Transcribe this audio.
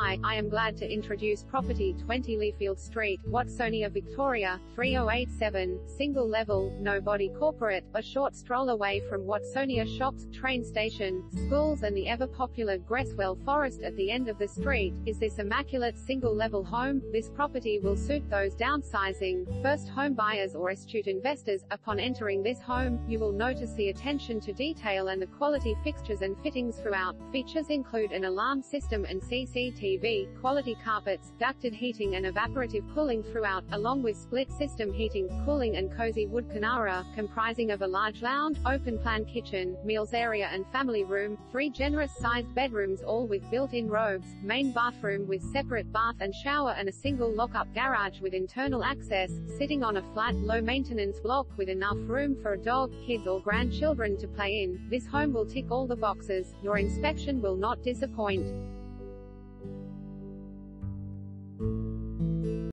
Hi, I am glad to introduce property 20 Leafield Street, Watsonia, Victoria, 3087, single level, nobody corporate, a short stroll away from Watsonia shops, train station, schools and the ever-popular Gresswell Forest at the end of the street. Is this immaculate single-level home? This property will suit those downsizing, first home buyers or astute investors. Upon entering this home, you will notice the attention to detail and the quality fixtures and fittings throughout. Features include an alarm system and CCTV, quality carpets, ducted heating and evaporative cooling throughout, along with split system heating, cooling and cozy wood canara, comprising of a large lounge, open-plan kitchen, meals area and family room, 3 generous-sized bedrooms all with built-in robes, main bathroom with separate bath and shower and a single lock-up garage with internal access, sitting on a flat, low-maintenance block with enough room for a dog, kids or grandchildren to play in. This home will tick all the boxes. Your inspection will not disappoint.